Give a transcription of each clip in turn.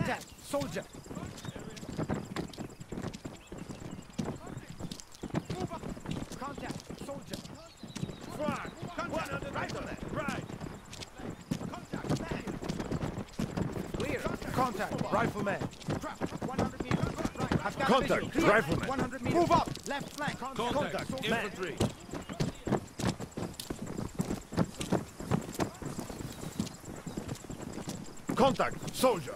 Contact! Soldier! Contact! Soldier! Frag! Contact on the right on that! Right! Contact! Man! Clear! Contact! Rifleman! Trap! 100 meters! Right! Contact! Rifleman! 100 meters! Move up! Left flank! Contact! Infantry! Contact! Soldier!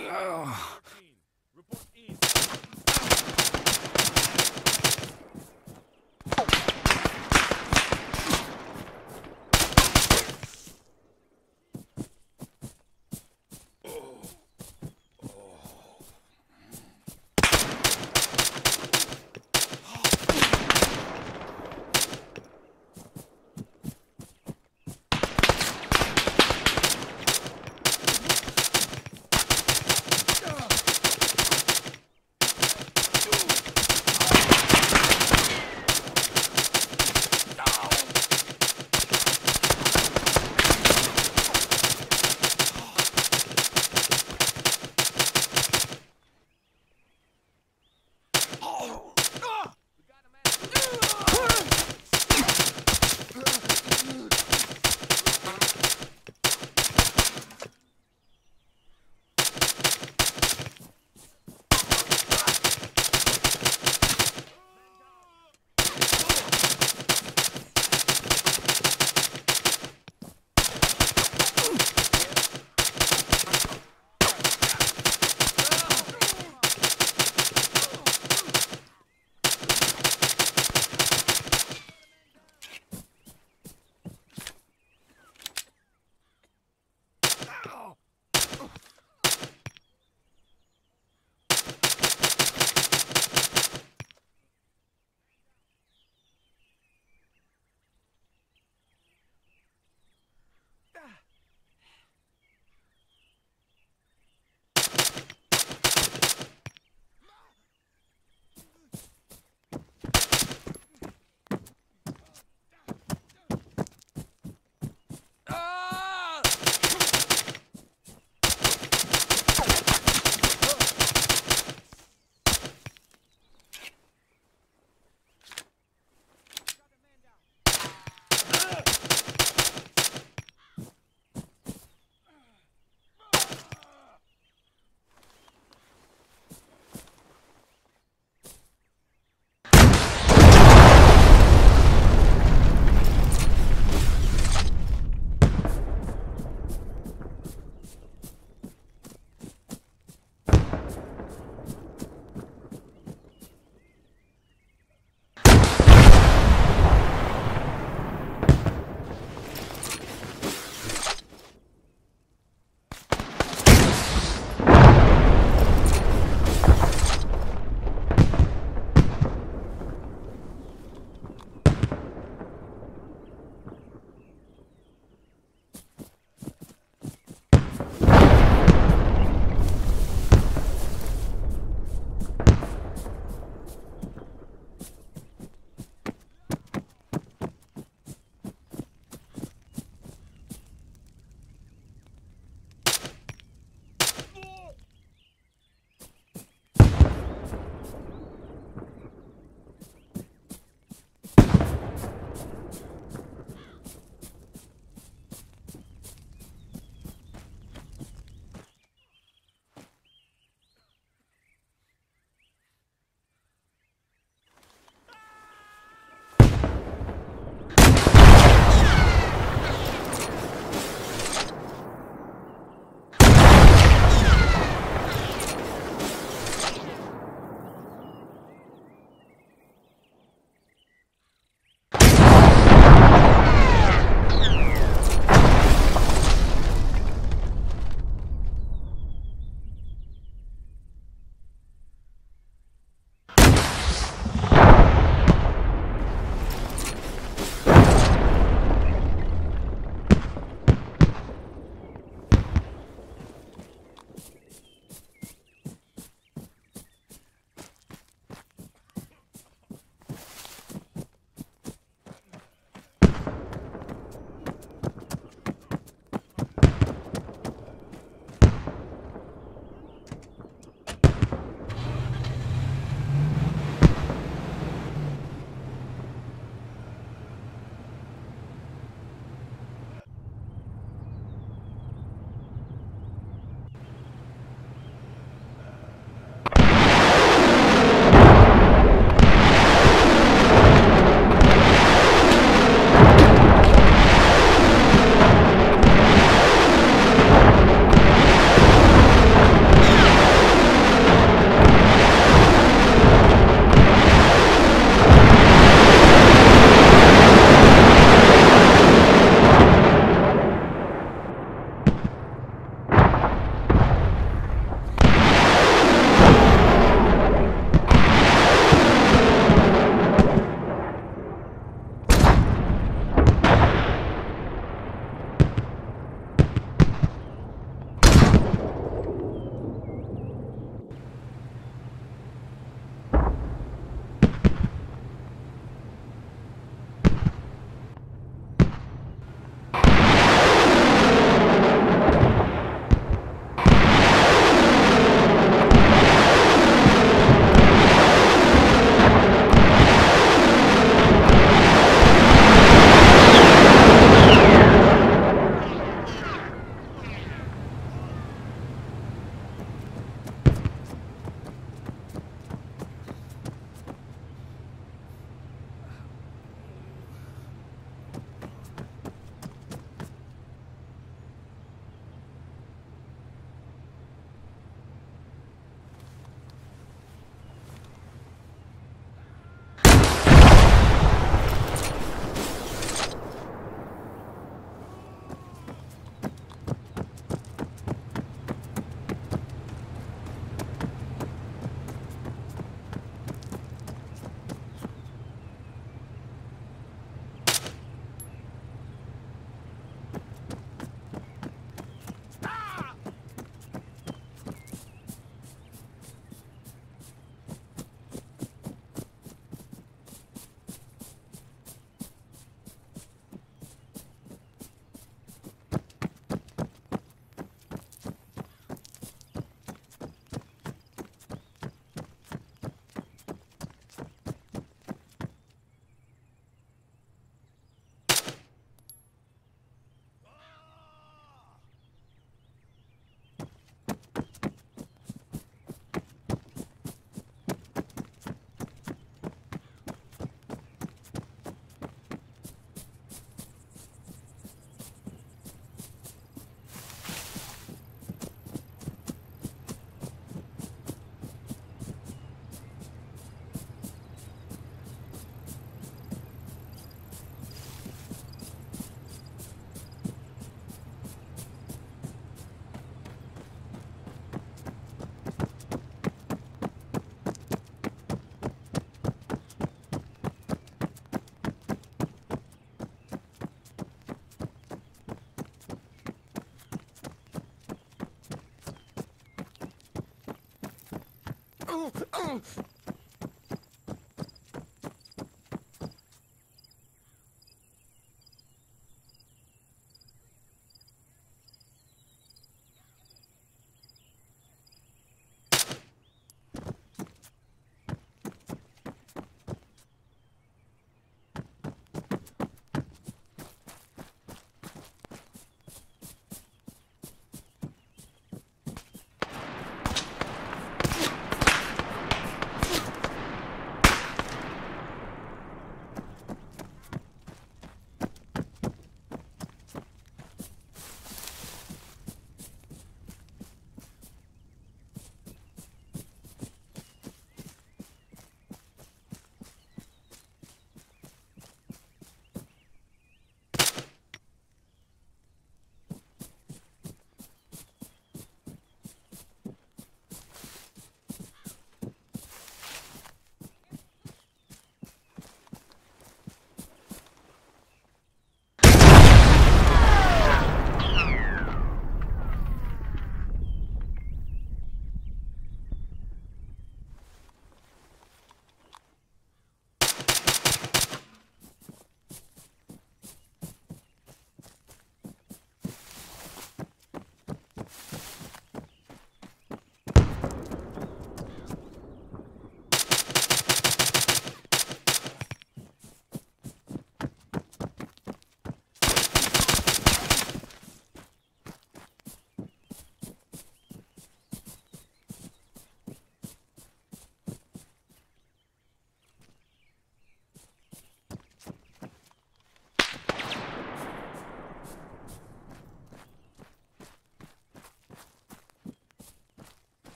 Oh.